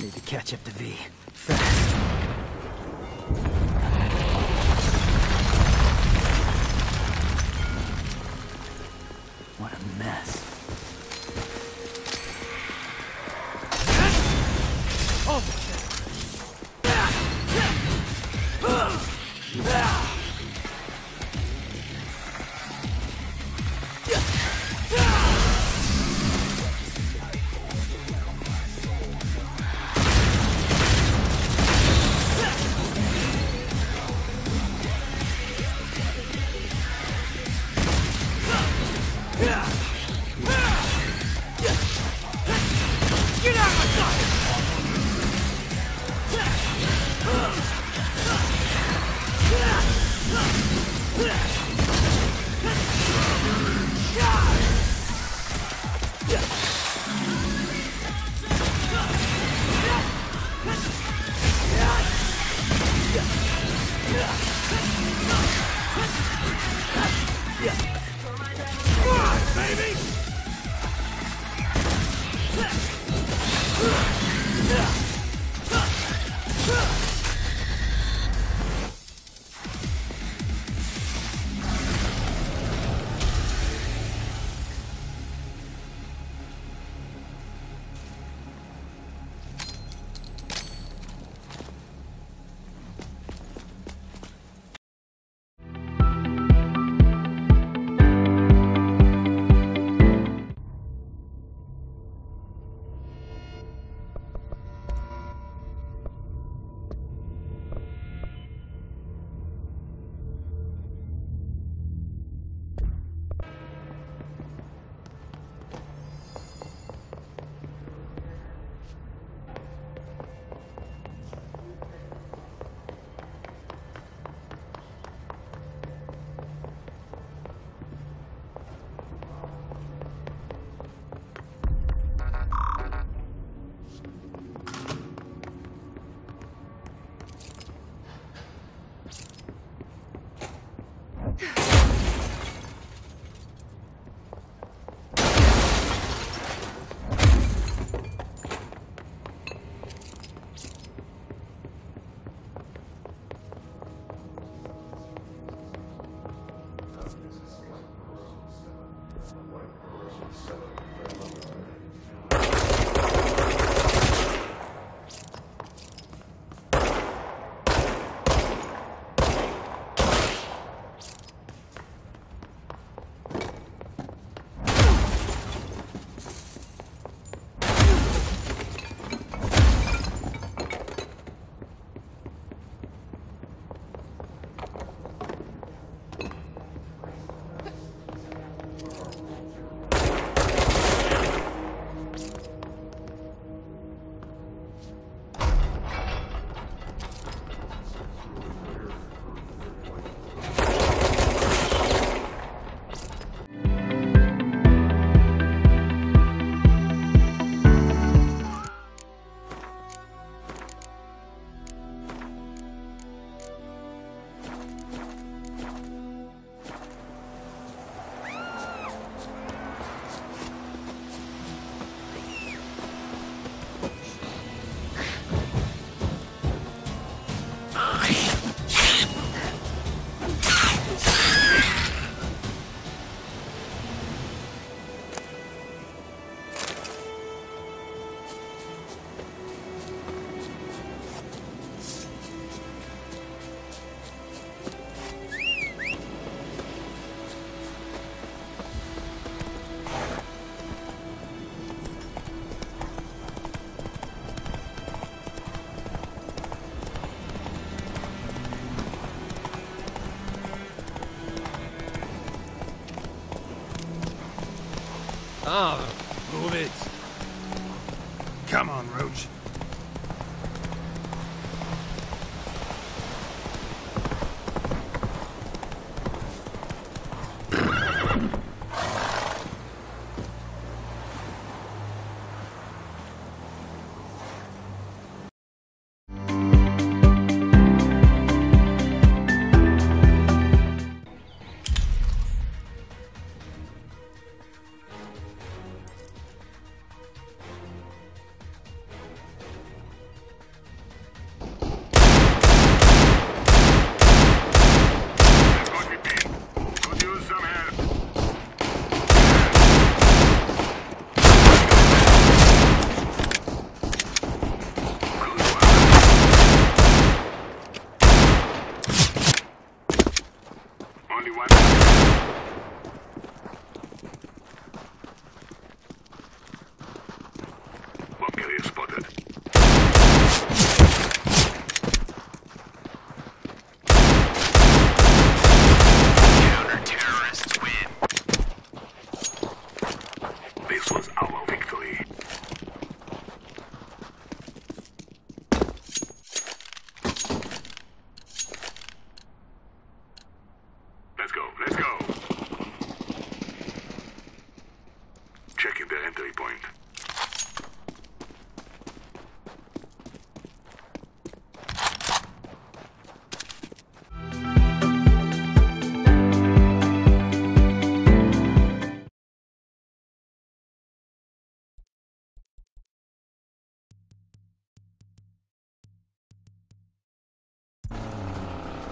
Need to catch up to V. Fast. What a mess. Oh, move it. Come on, Roach.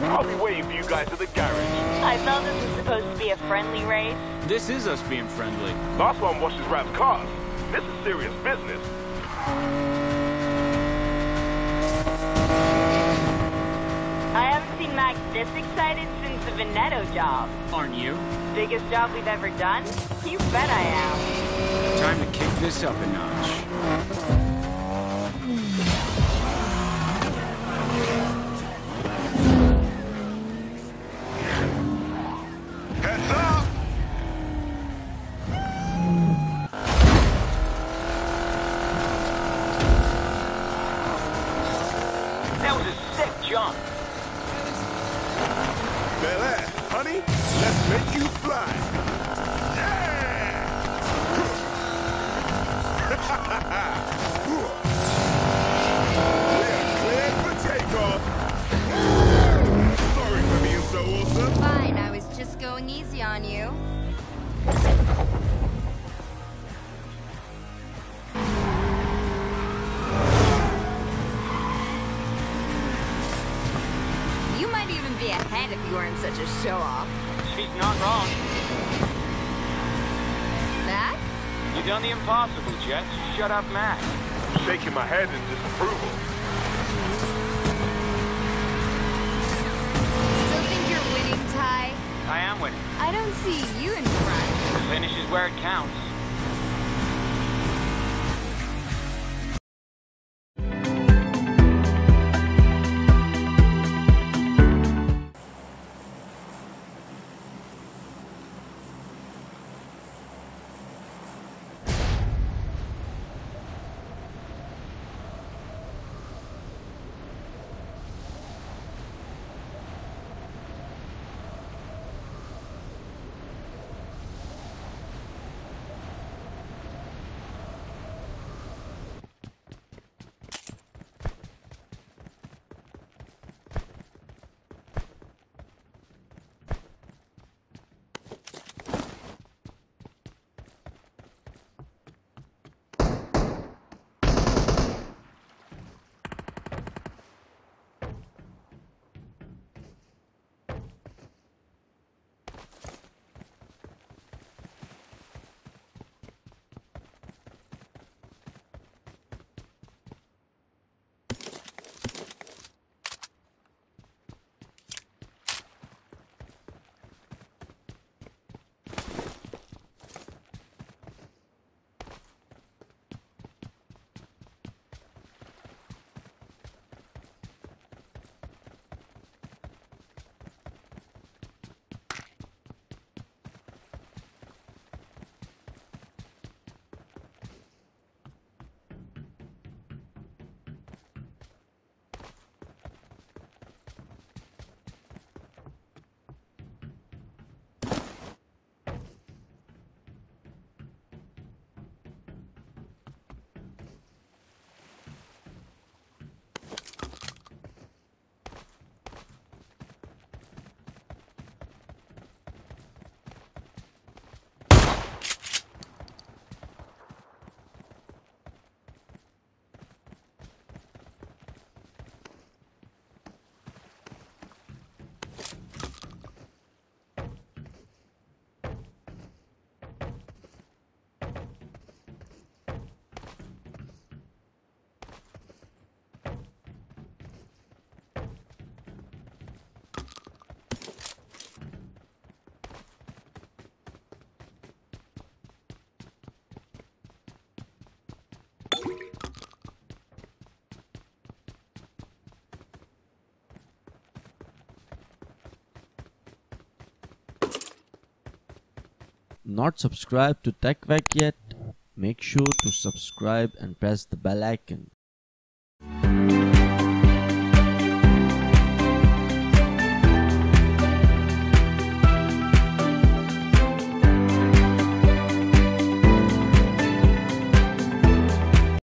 I'll be waiting for you guys at the garage. I thought this was supposed to be a friendly race. This is us being friendly. Last one washes wrapped cars. This is serious business. I haven't seen Mac this excited since the Veneto job. Aren't you? Biggest job we've ever done? You bet I am. Time to kick this up a notch. Shut up, Mac. Shaking my head in disapproval. Still think you're winning, Ty? I am winning. I don't see you in front. The finish is where it counts. Not subscribed to TechWeck yet? Make sure to subscribe and press the bell icon.